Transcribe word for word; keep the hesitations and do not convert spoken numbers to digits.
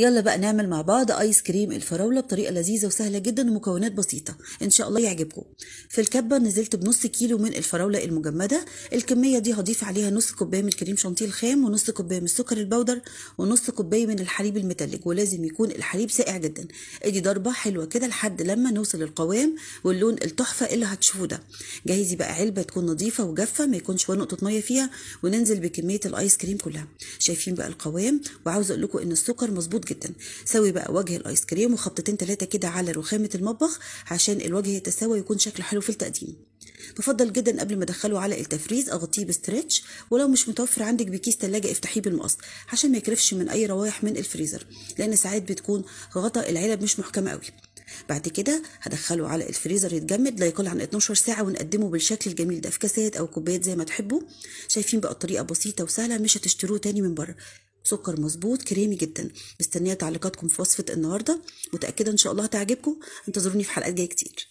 يلا بقى نعمل مع بعض ايس كريم الفراوله بطريقه لذيذه وسهله جدا ومكونات بسيطه، ان شاء الله يعجبكم. في الكبه نزلت بنص كيلو من الفراوله المجمده، الكميه دي هضيف عليها نص كوبايه من كريم شانتيه الخام، ونص كوبايه من السكر البودر، ونص كوبايه من الحليب المتلج، ولازم يكون الحليب ساقع جدا. ادي ضربه حلوه كده لحد لما نوصل القوام واللون التحفه اللي هتشوفوه ده. جهزي بقى علبه تكون نظيفه وجافه ما يكونش ولا نقطه ميه فيها، وننزل بكميه الايس كريم كلها. شايفين بقى القوام، وعاوزه اقول لكم ان السكر مظبوط جدا. سوي بقى وجه الايس كريم وخبطتين ثلاثه كده على رخامه المطبخ عشان الوجه يتساوى ويكون شكله حلو في التقديم. بفضل جدا قبل ما ادخله على التفريز اغطيه بستريتش، ولو مش متوفر عندك بكيس ثلاجه افتحيه بالمقص عشان ما يكرفش من اي روايح من الفريزر، لان ساعات بتكون غطا العلب مش محكمه قوي. بعد كده هدخله على الفريزر يتجمد لا يقل عن اتناشر ساعه، ونقدمه بالشكل الجميل ده في كاسات او كوبايات زي ما تحبوا. شايفين بقى الطريقه بسيطه وسهله، مش هتشتروه تاني من بره. سكر مظبوط كريمي جدا. مستنيه تعليقاتكم في وصفه النهارده، متاكده ان شاء الله هتعجبكم. انتظروني في حلقات جايه كتير.